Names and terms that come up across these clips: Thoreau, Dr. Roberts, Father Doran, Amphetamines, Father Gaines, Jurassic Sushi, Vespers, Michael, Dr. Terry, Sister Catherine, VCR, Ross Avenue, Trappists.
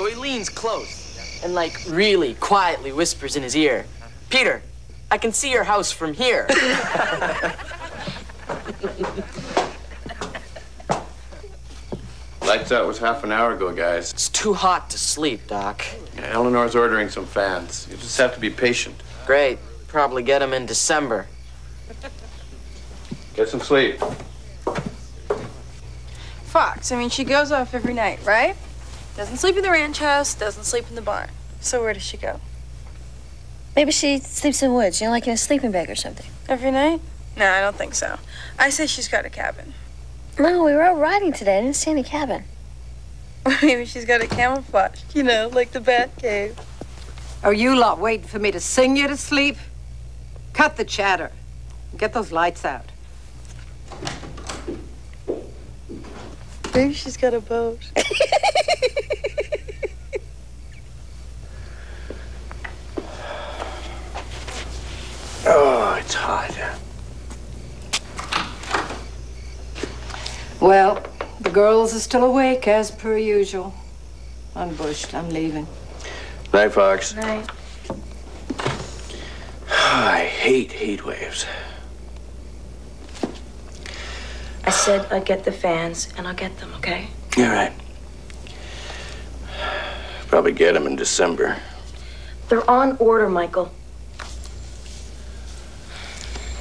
so he leans close and, like, really quietly whispers in his ear, Peter, I can see your house from here. Lights out was half an hour ago, guys. It's too hot to sleep, Doc. Yeah, Eleanor's ordering some fans. You just have to be patient. Great. Probably get them in December. Get some sleep. Fox, I mean, she goes off every night, right? Doesn't sleep in the ranch house, doesn't sleep in the barn. So where does she go? Maybe she sleeps in the woods, you know, like in a sleeping bag or something. Every night? No, I don't think so. I say she's got a cabin. No, we were out riding today. I didn't see any cabin. Maybe she's got a camouflage, you know, like the bat cave. Are you lot waiting for me to sing you to sleep? Cut the chatter. Get those lights out. Maybe she's got a boat. Oh, it's hot. Well, the girls are still awake, as per usual. I'm bushed. I'm leaving. Night, Fox. Night. I hate heat waves. I said I'd get the fans, and I'll get them, okay? Yeah, right. Probably get them in December. They're on order, Michael.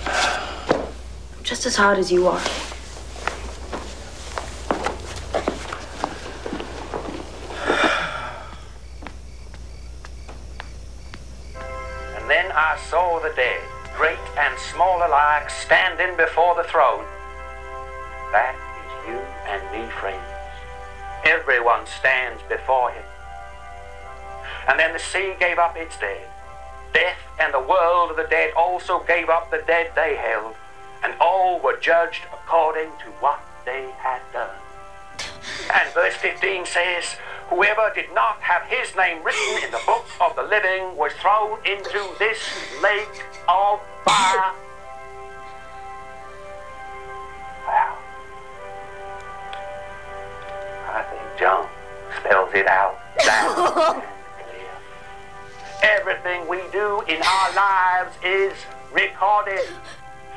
I'm just as hot as you are. I saw the dead, great and small alike, standing before the throne. That is you and me, friends. Everyone stands before him. And then the sea gave up its dead. Death and the world of the dead also gave up the dead they held, and all were judged according to what they had done. And verse 15 says, whoever did not have his name written in the book of the living was thrown into this lake of fire. Wow. I think John spells it out loud. Everything we do in our lives is recorded.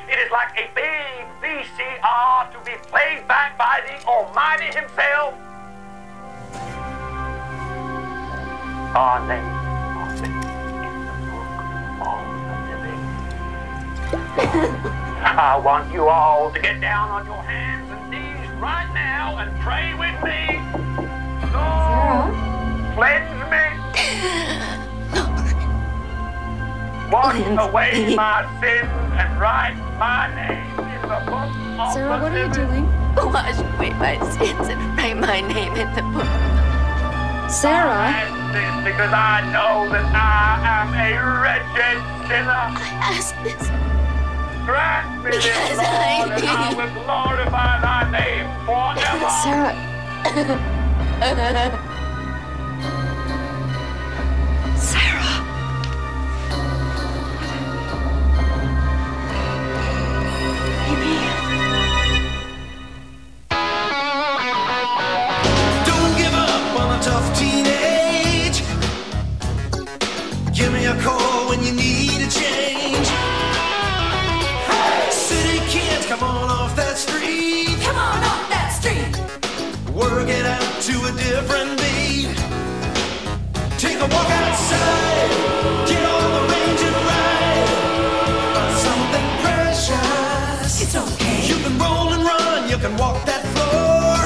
It is like a big VCR to be played back by the Almighty Himself. Our name is written in the book of the living. I want you all to get down on your hands and knees right now and pray with me. Lord, cleanse me. Wash away my sins and write my name in the book of Sarah, the living. Sarah, what are you doing? Wash away my sins and write my name in the book. Sarah. This because I know that I am a wretched sinner. I ask this grant me because this, Lord, and I will glorify thy name forever. Sarah. Sarah. Maybe. When you need a change, hey! City kids, come on off that street. Come on off that street. Work it out to a different beat. Take a walk outside. Get on the range and ride. Something precious. It's okay. You can roll and run. You can walk that floor.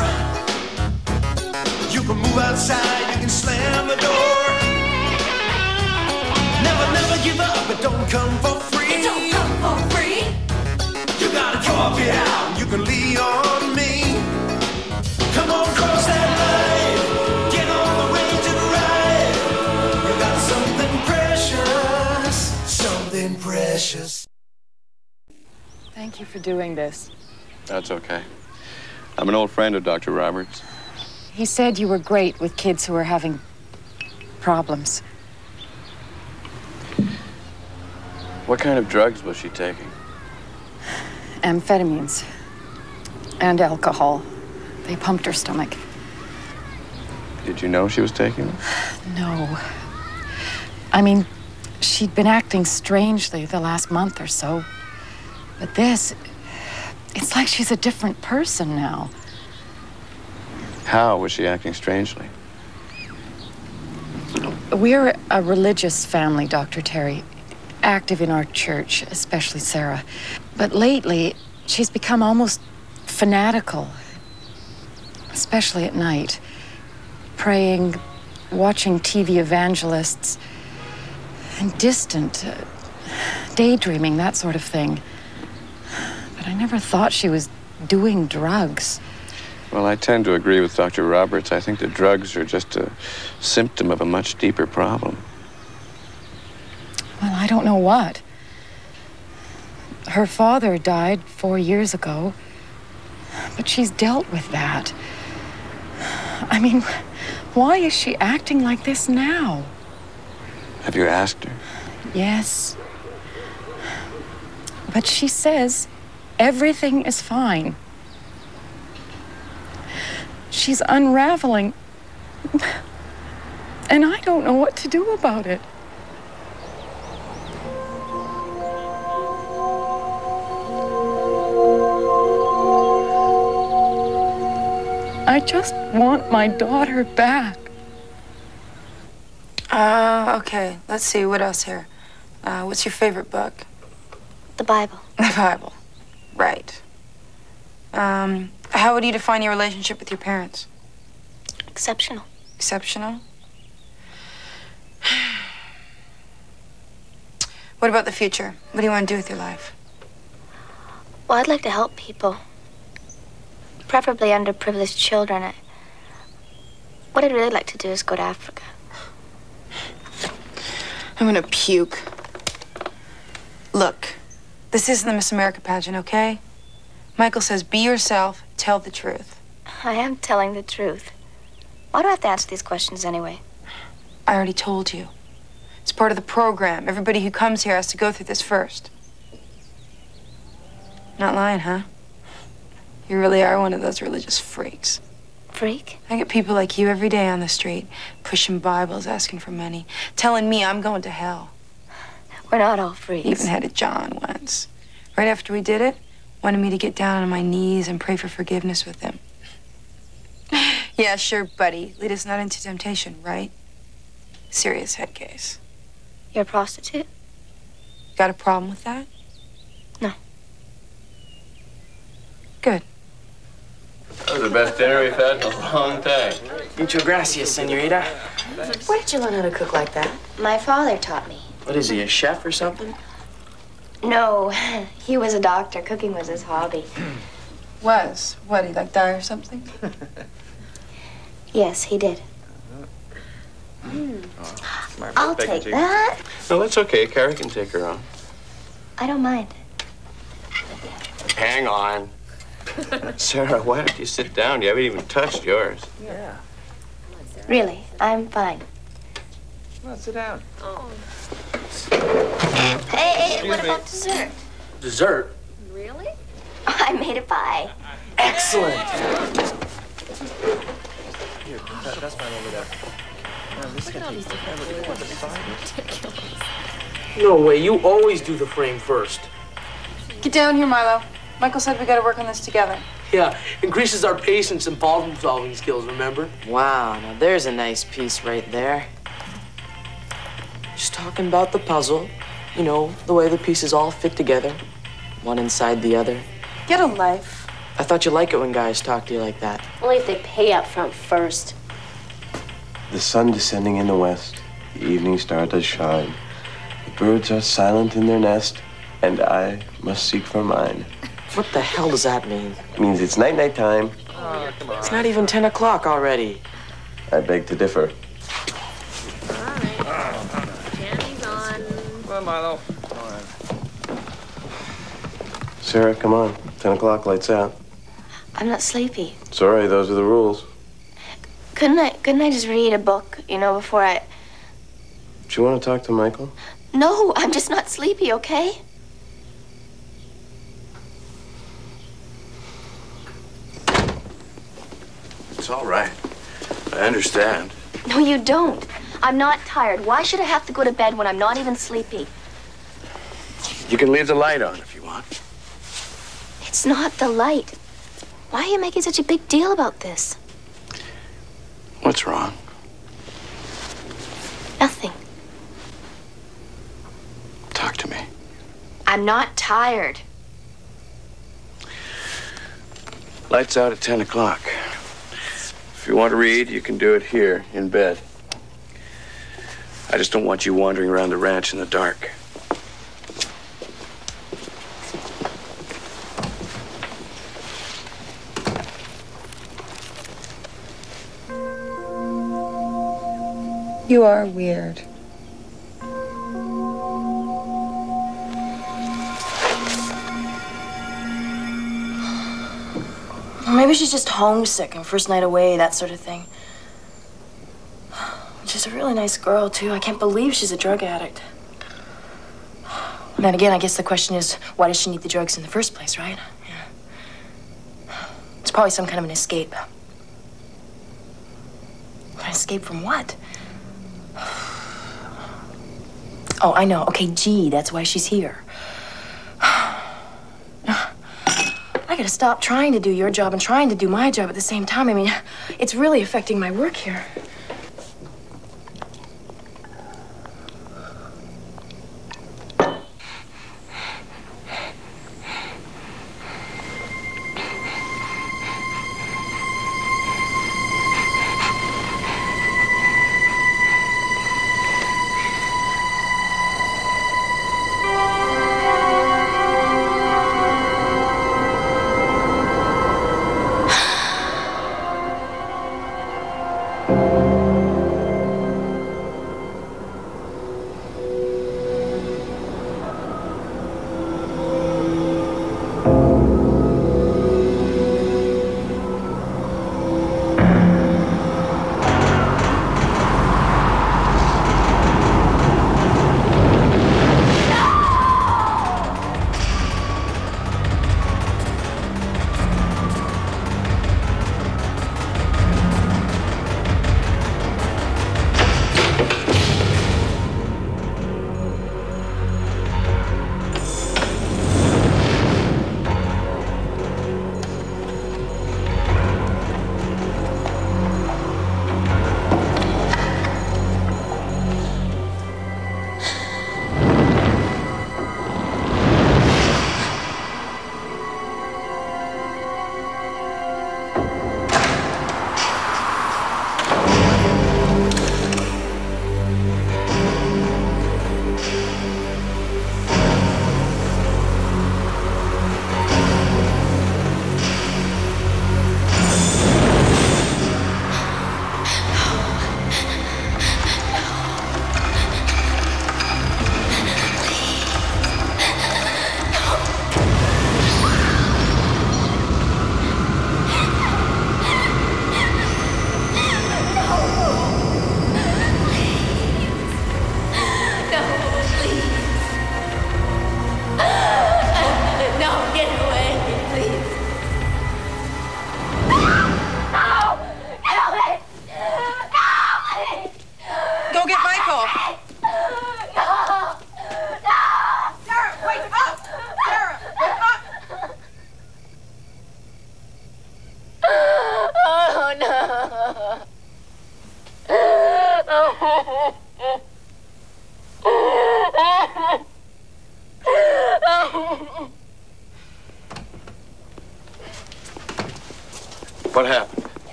You can move outside. You can slam the door. Never give up, it don't come for free. It don't come for free. You gotta drop it out, you can lean on me. Come on, cross that line. Get on the range and ride. You got something precious. Something precious. Thank you for doing this. That's okay. I'm an old friend of Dr. Roberts. He said you were great with kids who are having problems. What kind of drugs was she taking? Amphetamines and alcohol. They pumped her stomach. Did you know she was taking them? No. I mean, she'd been acting strangely the last month or so. But this, it's like she's a different person now. How was she acting strangely? We're a religious family, Dr. Terry, active in our church, especially Sarah. But lately, she's become almost fanatical, especially at night, praying, watching TV evangelists, and distant, daydreaming, that sort of thing. But I never thought she was doing drugs. Well, I tend to agree with Dr. Roberts. I think the drugs are just a symptom of a much deeper problem. Well, I don't know what. Her father died 4 years ago, but she's dealt with that. I mean, why is she acting like this now? Have you asked her? Yes. But she says everything is fine. She's unraveling, and I don't know what to do about it. I just want my daughter back. Okay, let's see, what else here? What's your favorite book? The Bible. The Bible, right. How would you define your relationship with your parents? Exceptional. Exceptional? What about the future? What do you want to do with your life? Well, I'd like to help people. Preferably underprivileged children. What I'd really like to do is go to Africa. I'm gonna puke. Look, this isn't the Miss America pageant, okay? Michael says, be yourself, tell the truth. I am telling the truth. Why do I have to answer these questions anyway? I already told you. It's part of the program. Everybody who comes here has to go through this first. Not lying, huh? You really are one of those religious freaks. Freak? I get people like you every day on the street, pushing Bibles, asking for money, telling me I'm going to hell. We're not all freaks. You even had a John once. Right after we did it, wanted me to get down on my knees and pray for forgiveness with him. Yeah, sure, buddy. Lead us not into temptation, right? Serious head case. You're a prostitute? Got a problem with that? No. Good. That was the best dinner we've had in a long time. Muchas gracias, senorita. Where did you learn how to cook like that? My father taught me. What is he, a chef or something? No, he was a doctor. Cooking was his hobby. Was? What, he like die or something? Yes, he did. Oh, I'll take that. No, that's okay. Carrie can take her on. I don't mind. Hang on. Sarah, why don't you sit down? You haven't even touched yours. Yeah. Really, I'm fine. Come on, sit down. Oh. Hey, what about dessert? Dessert? Really? I made a pie. Excellent. Here, that's mine over there. No way, you always do the frame first. Get down here, Milo. Michael said we gotta work on this together. Yeah, increases our patience and problem-solving skills, remember? Wow, now there's a nice piece right there. Just talking about the puzzle. You know, the way the pieces all fit together, one inside the other. Get a life. I thought you like it when guys talk to you like that. Only if they pay up front first. The sun descending in the west, the evening star does shine. The birds are silent in their nest, and I must seek for mine. What the hell does that mean? It means it's night-night time. Oh, come on. It's not even 10 o'clock already. I beg to differ. Milo. All right. Sarah, come on. 10 o'clock, lights out. I'm not sleepy. Sorry, those are the rules. Couldn't I just read a book, you know, before I... Do you want to talk to Michael? No, I'm just not sleepy, okay? It's all right. I understand. No, you don't. I'm not tired. Why should I have to go to bed when I'm not even sleepy? You can leave the light on if you want. It's not the light. Why are you making such a big deal about this? What's wrong? Nothing. Talk to me. I'm not tired. Lights out at 10 o'clock. If you want to read, you can do it here in bed. I just don't want you wandering around the ranch in the dark. You are weird. Maybe she's just homesick and first night away, that sort of thing. She's a really nice girl, too. I can't believe she's a drug addict. And then again, I guess the question is, why does she need the drugs in the first place, right? Yeah. It's probably some kind of an escape. An escape from what? Oh, I know. Okay, gee, that's why she's here. I gotta stop trying to do your job and trying to do my job at the same time. I mean, it's really affecting my work here.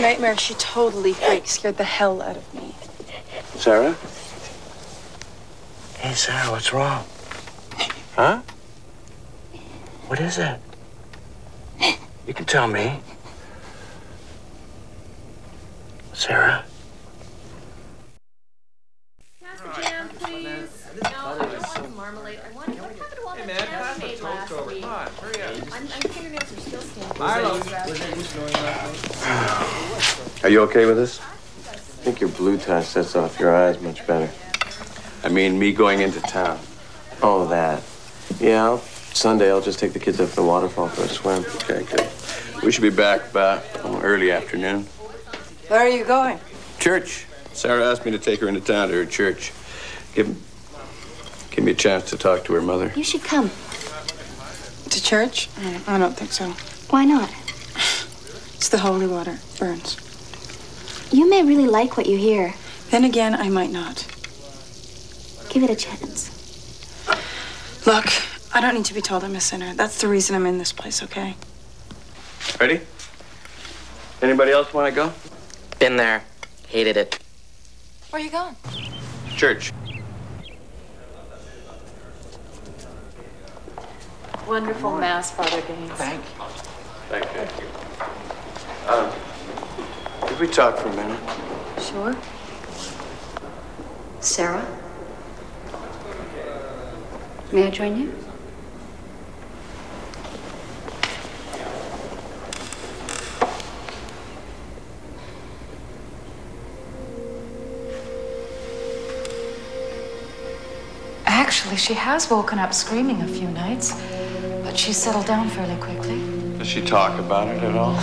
Nightmare. She totally freaked, scared the hell out of me. Sarah? Hey, Sarah, what's wrong? Huh? What is it? You can tell me. Sarah? Pass the jam, please. No, I don't want the marmalade. I want to have it all the jam made last week. Come on, hurry up. I'm figuring out some still standing. Are you okay with this? I think your blue tie sets off your eyes much better. I mean, me going into town. Oh, that. Yeah, Sunday I'll just take the kids up to the waterfall for a swim. Okay, good. We should be back by early afternoon. Where are you going? Church. Sarah asked me to take her into town to her church. Give me a chance to talk to her mother. You should come. To church? I don't think so. Why not? It's the holy water. Burns. You may really like what you hear. Then again, I might not. Give it a chance. Look, I don't need to be told I'm a sinner. That's the reason I'm in this place, okay? Ready? Anybody else want to go? Been there. Hated it. Where are you going? Church. Wonderful Mass, Father Gaines. Thank you. Thank you. Could we talk for a minute? Sure. Sarah? May I join you? Actually, she has woken up screaming a few nights. But she's settled down fairly quickly. Does she talk about it at all?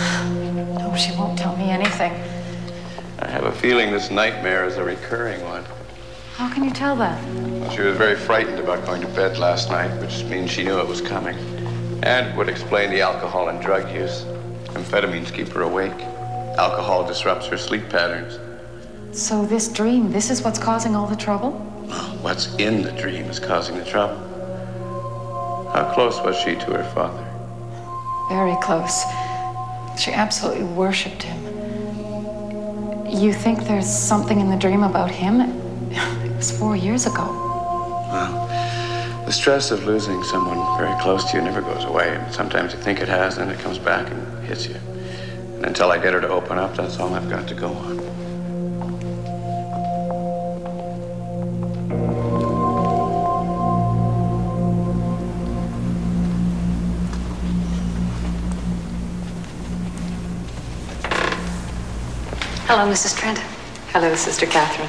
No, she won't tell me anything. I have a feeling this nightmare is a recurring one. How can you tell that? Well, she was very frightened about going to bed last night, which means she knew it was coming. And would explain the alcohol and drug use. Amphetamines keep her awake. Alcohol disrupts her sleep patterns. So this dream, this is what's causing all the trouble? Well, what's in the dream is causing the trouble. How close was she to her father? Very close. She absolutely worshipped him. You think there's something in the dream about him? It was 4 years ago. Well, the stress of losing someone very close to you never goes away. Sometimes you think it has, and it comes back and hits you. And until I get her to open up, that's all I've got to go on. Hello, Mrs. Trent. Hello, Sister Catherine.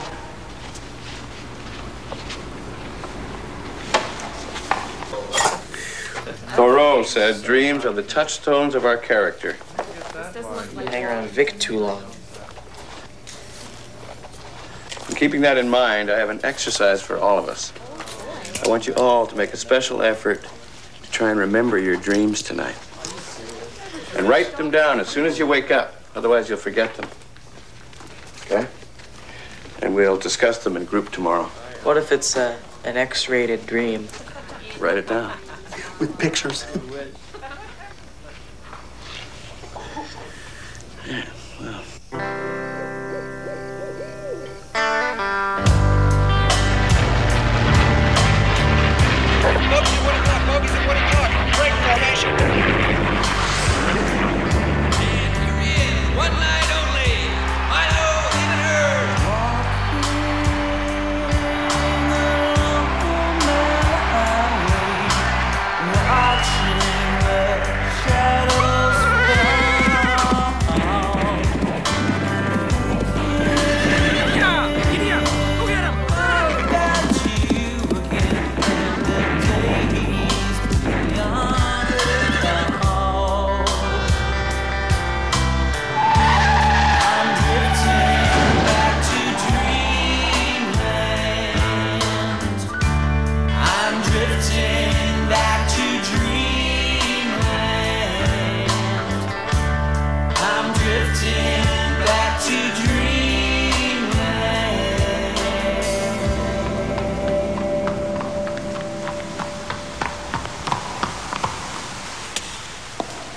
Thoreau said, dreams are the touchstones of our character. You hang around Vic too long. And keeping that in mind, I have an exercise for all of us. I want you all to make a special effort to try and remember your dreams tonight. And write them down as soon as you wake up. Otherwise, you'll forget them. Okay? And we'll discuss them in group tomorrow. What if it's an X-rated dream? Write it down. With pictures. Yeah, well. Bogies at 1 o'clock, bogies at 1 o'clock. Break formation. And here he is, one night only. Milo.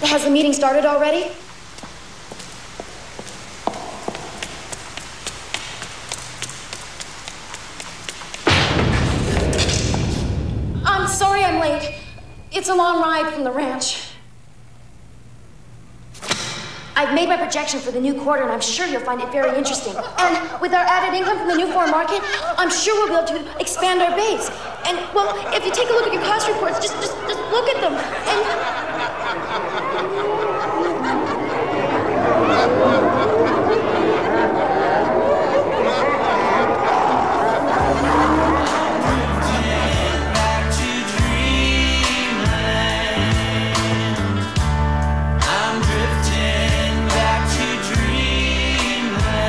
Has the meeting started already? I'm sorry I'm late. It's a long ride from the ranch. I've made my projection for the new quarter, and I'm sure you'll find it very interesting. And with our added income from the new foreign market, I'm sure we'll be able to expand our base. And, well, if you take a look at your cost reports, just look at them. And... I'm drifting back to dreamland.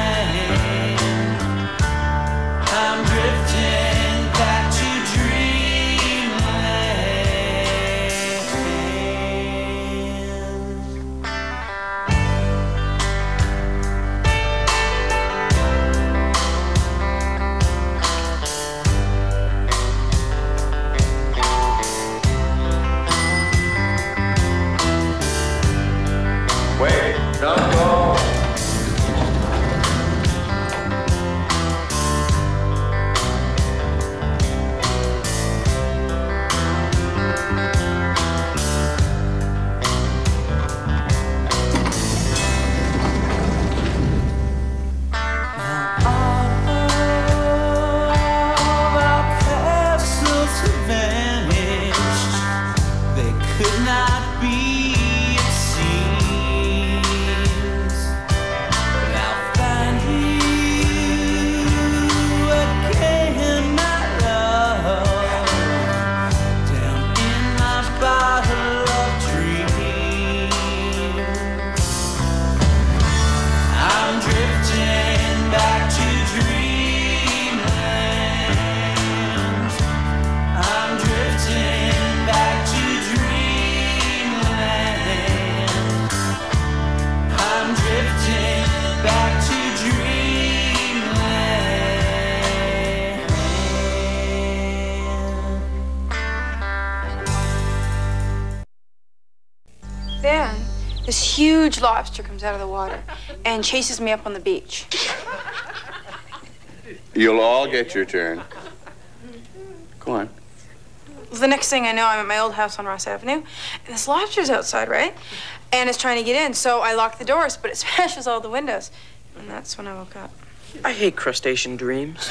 huge lobster comes out of the water and chases me up on the beach. You'll all get your turn. Go on. The next thing I know, I'm at my old house on Ross Avenue, and this lobster's outside, right? And it's trying to get in, so I lock the doors, but it smashes all the windows. And that's when I woke up. I hate crustacean dreams.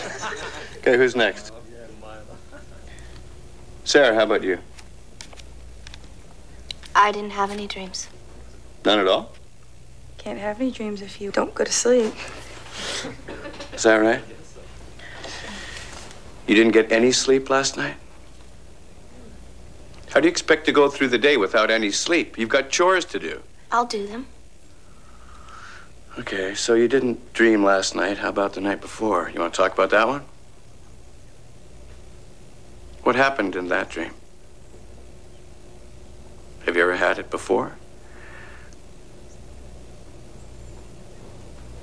Okay, who's next? Sarah, how about you? I didn't have any dreams. None at all? Can't have any dreams if you don't go to sleep. Is that right? You didn't get any sleep last night? How do you expect to go through the day without any sleep? You've got chores to do. I'll do them. Okay, so you didn't dream last night. How about the night before? You want to talk about that one? What happened in that dream? Have you ever had it before?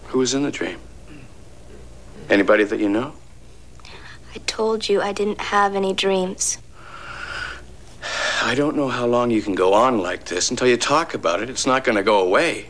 Who was in the dream? Anybody that you know? I told you I didn't have any dreams. I don't know how long you can go on like this until you talk about it. It's not going to go away.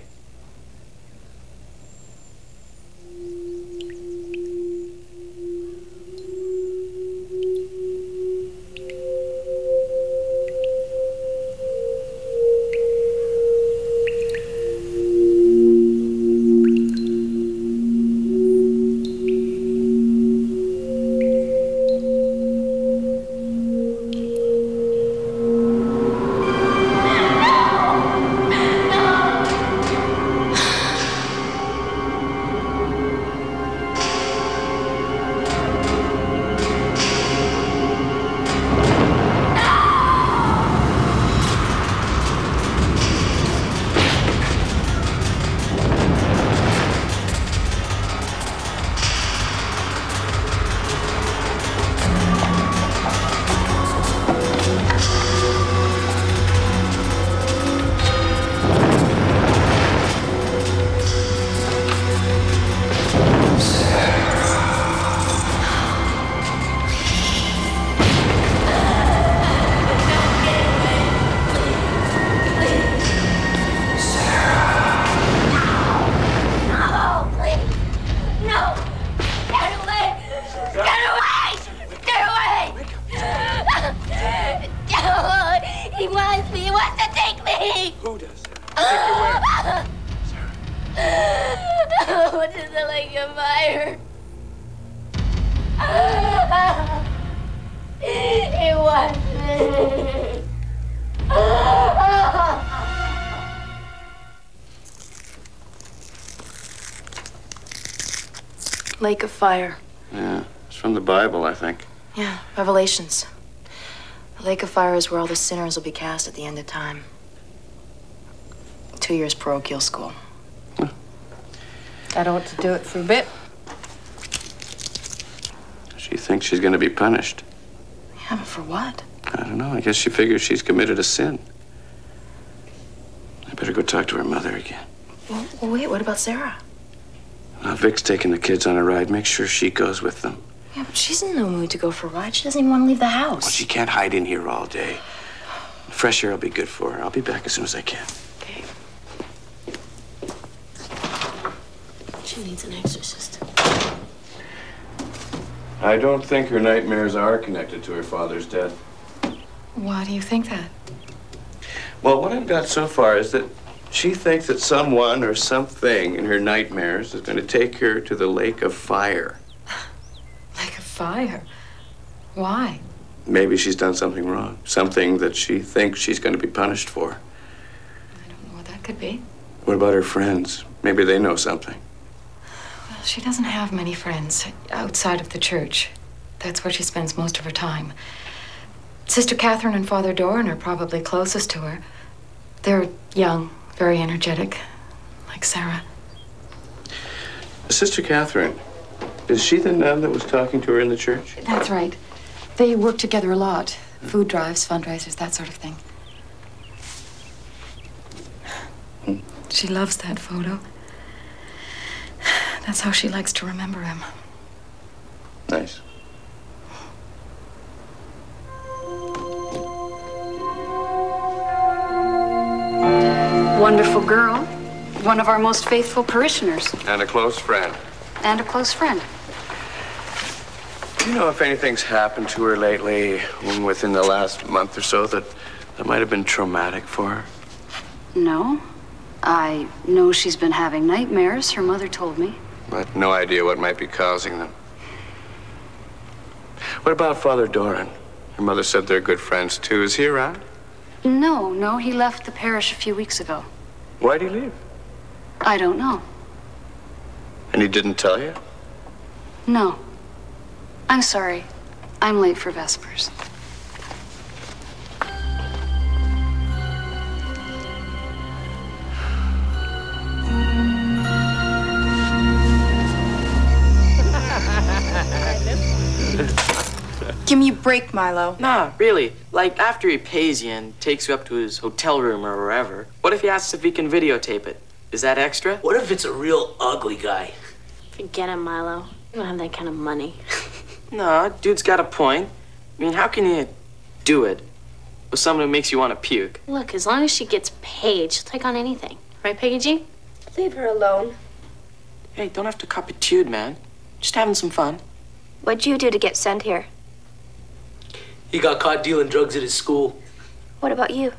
Lake of Fire. Yeah, it's from the Bible, I think. Yeah, Revelations. The Lake of Fire is where all the sinners will be cast at the end of time. 2 years parochial school. Huh. That ought to do it for a bit. She thinks she's going to be punished. Yeah, but for what? I don't know. I guess she figures she's committed a sin. I better go talk to her mother again. Well, wait, what about Sarah? Well, Vic's taking the kids on a ride. Make sure she goes with them. Yeah, but she's in no mood to go for a ride. She doesn't even want to leave the house. Well, she can't hide in here all day. Fresh air will be good for her. I'll be back as soon as I can. Okay. She needs an exorcist. I don't think her nightmares are connected to her father's death. Why do you think that? Well, what I've got so far is that she thinks that someone or something in her nightmares is going to take her to the Lake of Fire. Lake of Fire? Why? Maybe she's done something wrong, something that she thinks she's going to be punished for. I don't know what that could be. What about her friends? Maybe they know something. Well, she doesn't have many friends outside of the church. That's where she spends most of her time. Sister Catherine and Father Doran are probably closest to her. They're young. Very energetic, like Sarah. Sister Catherine, is she the nun that was talking to her in the church? That's right. They work together a lot. Food drives, fundraisers, that sort of thing. She loves that photo. That's how she likes to remember him. Nice. Wonderful girl. one of our most faithful parishioners. And a close friend. And a close friend. Do you know if anything's happened to her lately, within the last month or so, that might have been traumatic for her? No. I know she's been having nightmares, her mother told me. But no idea what might be causing them. What about Father Doran? Your mother said they're good friends, too. Is he around? No, he left the parish a few weeks ago. Why'd he leave? I don't know. And he didn't tell you? No. I'm sorry. I'm late for Vespers. Give me a break, Milo. Nah, really. Like, after he pays you and takes you up to his hotel room or wherever, what if he asks if he can videotape it? Is that extra? What if it's a real ugly guy? Forget him, Milo. I don't have that kind of money. Nah, dude's got a point. I mean, how can you do it with someone who makes you want to puke? Look, as long as she gets paid, she'll take on anything. Right, Peggy G? Leave her alone. Hey, don't have to copitude, man. Just having some fun. What'd you do to get sent here? He got caught dealing drugs at his school. What about you?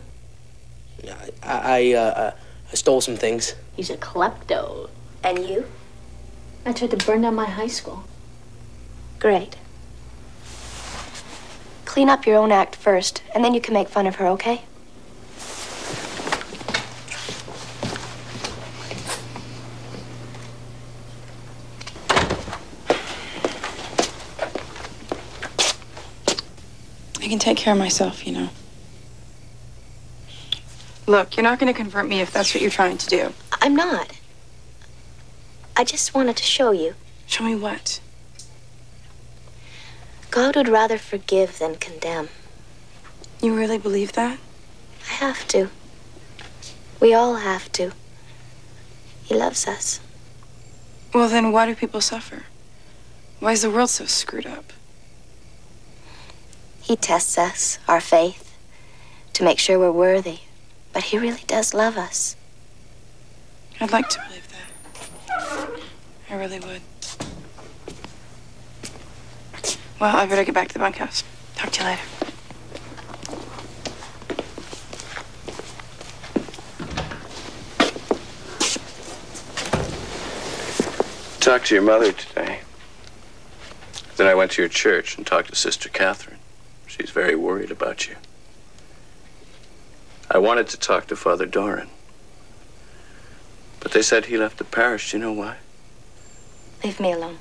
I stole some things. He's a klepto. And you? I tried to burn down my high school. Great. Clean up your own act first, and then you can make fun of her, okay? I can take care of myself, you know. Look, you're not going to convert me if that's what you're trying to do. I'm not. I just wanted to show you. Show me what? God would rather forgive than condemn. You really believe that? I have to. We all have to. He loves us. Well, then why do people suffer? Why is the world so screwed up? He tests us, our faith, to make sure we're worthy. But he really does love us. I'd like to believe that. I really would. Well, I better get back to the bunkhouse. Talk to you later. Talked to your mother today. Then I went to your church and talked to Sister Catherine. She's very worried about you. I wanted to talk to Father Doran, but they said he left the parish. Do you know why? Leave me alone.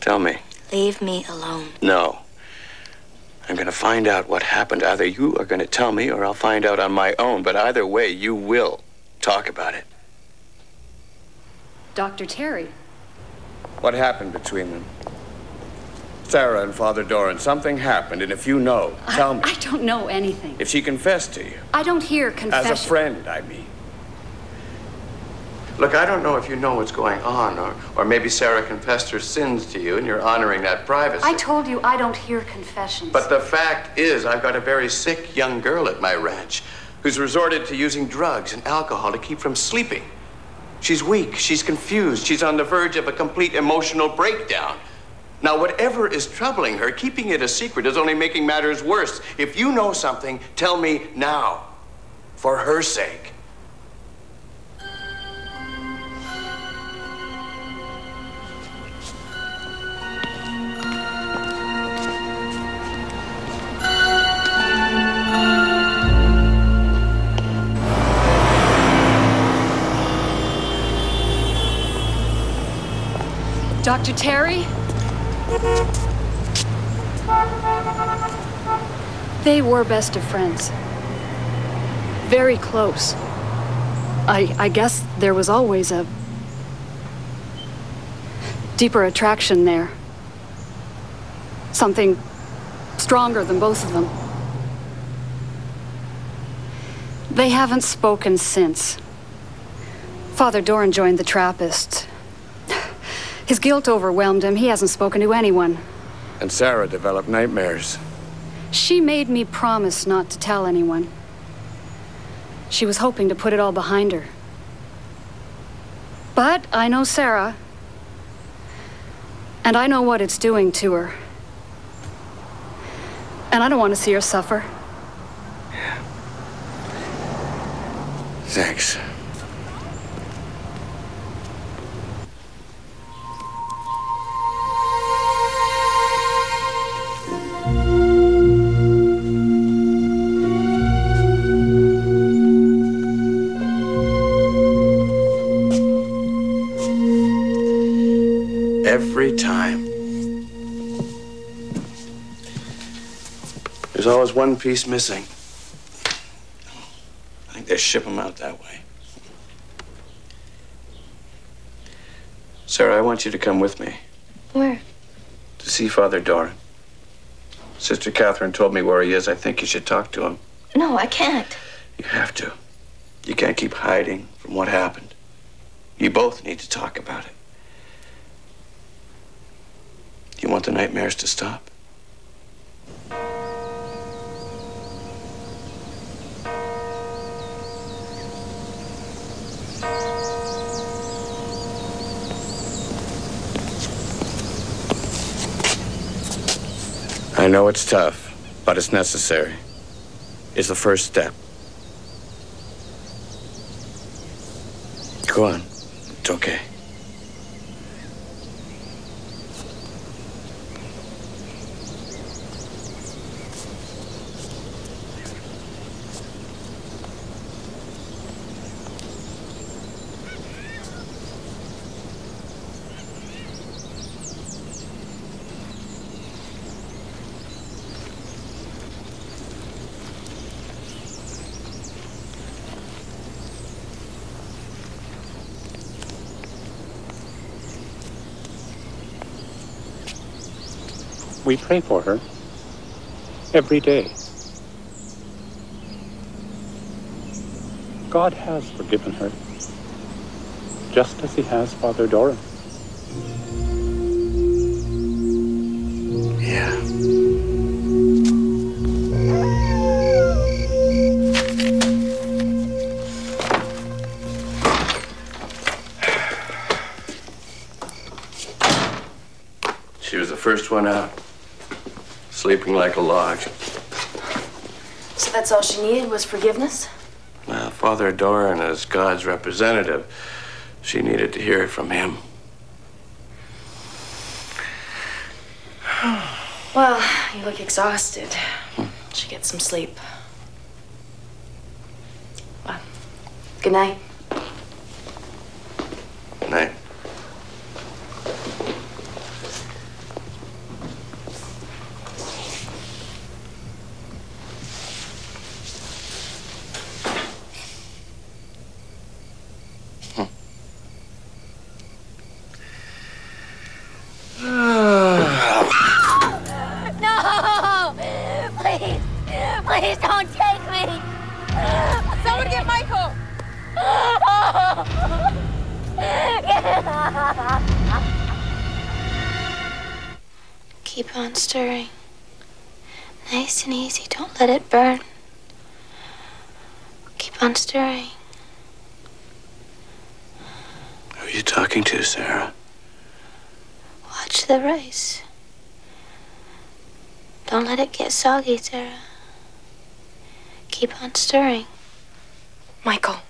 Tell me. Leave me alone. No. I'm going to find out what happened. Either you are going to tell me or I'll find out on my own. But either way, you will talk about it. Dr. Terry. What happened between them? Sarah and Father Doran, something happened, and if you know, tell me. I don't know anything. If she confessed to you. I don't hear confession. As a friend, I mean. Look, I don't know if you know what's going on, or maybe Sarah confessed her sins to you, and you're honoring that privacy. I told you I don't hear confessions. But the fact is, I've got a very sick young girl at my ranch who's resorted to using drugs and alcohol to keep from sleeping. She's weak, she's confused, she's on the verge of a complete emotional breakdown. Now, whatever is troubling her, keeping it a secret is only making matters worse. If you know something, tell me now, for her sake. Dr. Terry? They were best of friends. Very close. I guess there was always a deeper attraction there. Something stronger than both of them. They haven't spoken since. Father Doran joined the Trappists. His guilt overwhelmed him. He hasn't spoken to anyone. And Sarah developed nightmares. She made me promise not to tell anyone. She was hoping to put it all behind her. But I know Sarah, and I know what it's doing to her. And I don't want to see her suffer. Yeah. Thanks. Every time. There's always one piece missing. I think they ship them out that way. Sarah, I want you to come with me. Where? To see Father Doran. Sister Catherine told me where he is. I think you should talk to him. No, I can't. You have to. You can't keep hiding from what happened. You both need to talk about it. You want the nightmares to stop? I know it's tough, but it's necessary. It's the first step. Go on. It's okay. We pray for her every day. God has forgiven her, just as he has Father Doran. Yeah. She was the first one out. Sleeping like a log. So that's all she needed was forgiveness? Well, Father Doran is God's representative. She needed to hear it from him. Well, you look exhausted. Should get some sleep. Well, good night. Night. Keep on stirring. Nice and easy. Don't let it burn. Keep on stirring. Who are you talking to, Sarah? Watch the rice. Don't let it get soggy, Sarah. Keep on stirring. Michael.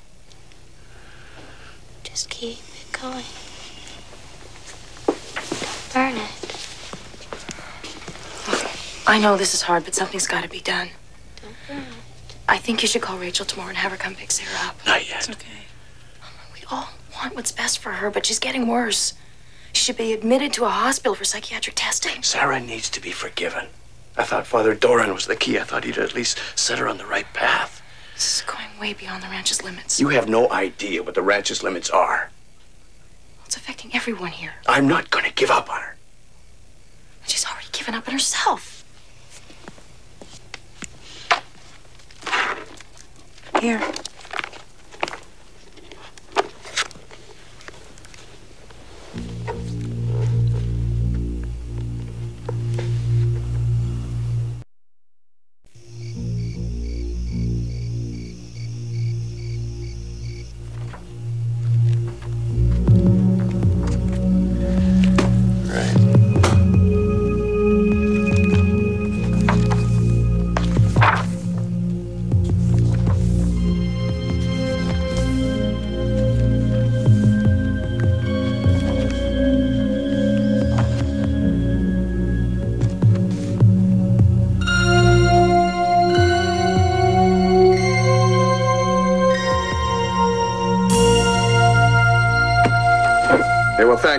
Just keep it going. Don't burn it. Look, I know this is hard, but something's got to be done. Don't burn it. I think you should call Rachel tomorrow and have her come pick Sarah up. Not yet. It's okay. We all want what's best for her, but she's getting worse. She should be admitted to a hospital for psychiatric testing. Sarah needs to be forgiven. I thought Father Doran was the key. I thought he'd at least set her on the right path. This is going way beyond the ranch's limits. You have no idea what the ranch's limits are. It's affecting everyone here. I'm not going to give up on her. She's already given up on herself. Here.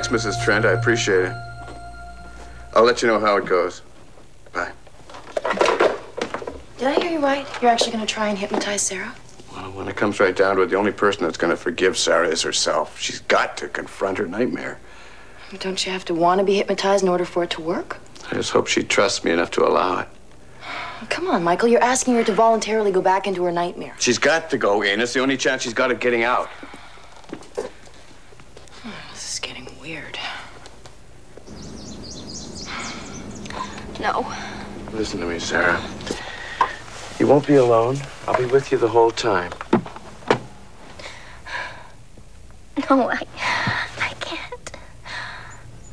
Thanks, Mrs. Trent. I appreciate it. I'll let you know how it goes. Bye. Did I hear you right? You're actually going to try and hypnotize Sarah? Well, when it comes right down to it, the only person that's going to forgive Sarah is herself. She's got to confront her nightmare. Don't you have to want to be hypnotized in order for it to work? I just hope she trusts me enough to allow it. Oh, come on, Michael. You're asking her to voluntarily go back into her nightmare. She's got to go in. It's the only chance she's got of getting out. Oh, this is getting weird. No. Listen to me, Sarah. You won't be alone. I'll be with you the whole time. No, I can't.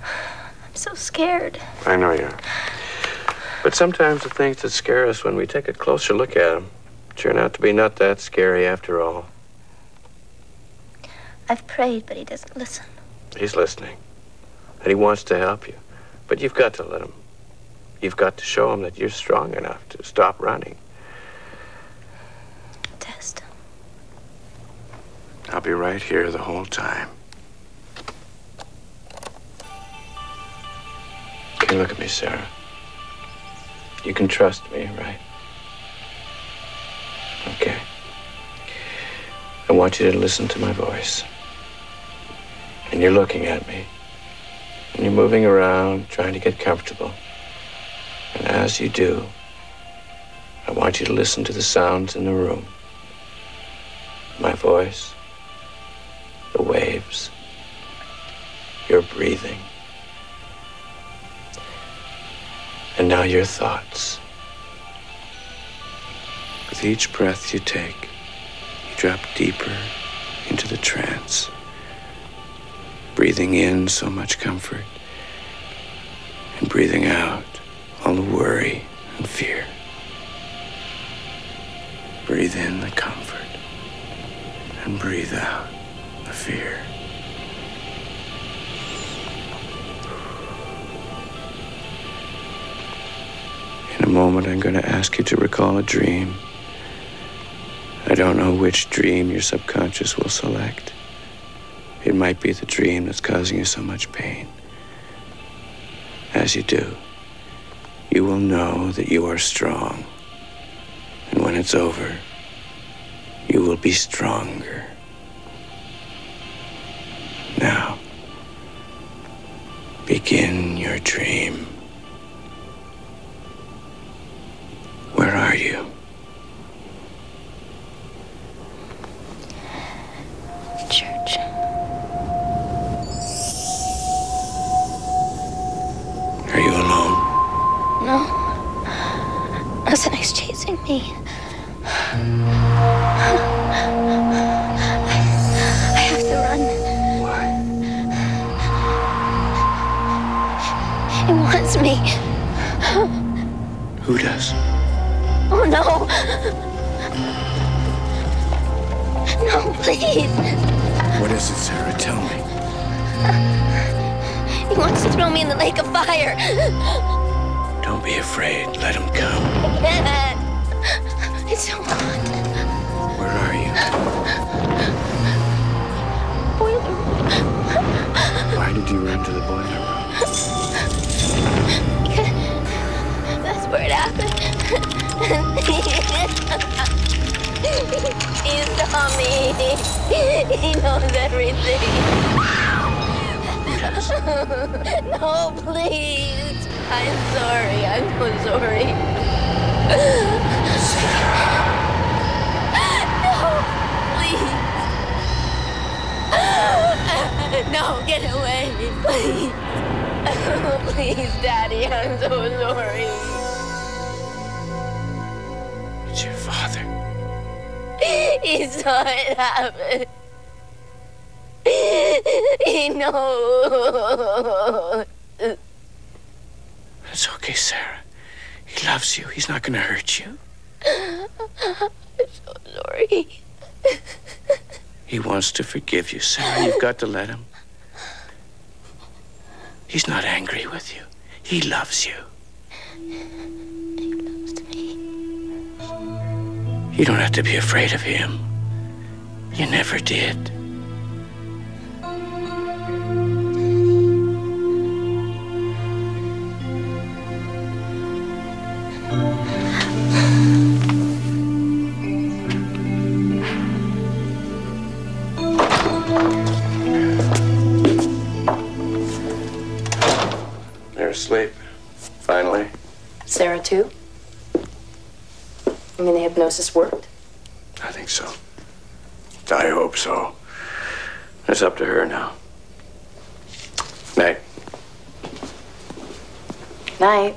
I'm so scared. I know you are. But sometimes the things that scare us, when we take a closer look at them, turn out to be not that scary after all. I've prayed, but he doesn't listen. He's listening. And he wants to help you. But you've got to let him. You've got to show him that you're strong enough to stop running. Test. I'll be right here the whole time. Okay, look at me, Sarah. You can trust me, right? Okay. I want you to listen to my voice. And you're looking at me. And you're moving around, trying to get comfortable. And as you do, I want you to listen to the sounds in the room. My voice, the waves, your breathing. And now your thoughts. With each breath you take, you drop deeper into the trance, breathing in so much comfort, and breathing out all the worry and fear. Breathe in the comfort, and breathe out the fear. In a moment, I'm going to ask you to recall a dream. I don't know which dream your subconscious will select. It might be the dream that's causing you so much pain. As you do, you will know that you are strong. And when it's over, you will be stronger. Now, begin your dream. Where are you? Church. Are you alone? No. Something's chasing me. I have to run. Why? He wants me. Who does? Oh, no. No, please. What is it, Sarah? Tell me. He wants to throw me in the lake of fire. Don't be afraid. Let him come. I can't. It's so hot. Where are you? Boiler room. Why did you run to the boiler room? Because that's where it happened. He saw me. He knows everything. No, please. I'm sorry. I'm so sorry. No, please. No, get away, please. Please, Daddy. I'm so sorry. Your father. He saw it happen. He knows. It's okay, Sarah. He loves you. He's not gonna hurt you. I'm so sorry. He wants to forgive you, Sarah. You've got to let him. He's not angry with you. He loves you. You don't have to be afraid of him. You never did. you're asleep, finally. Sarah, too? I mean, the hypnosis worked? I think so. I hope so. It's up to her now. Night. Night.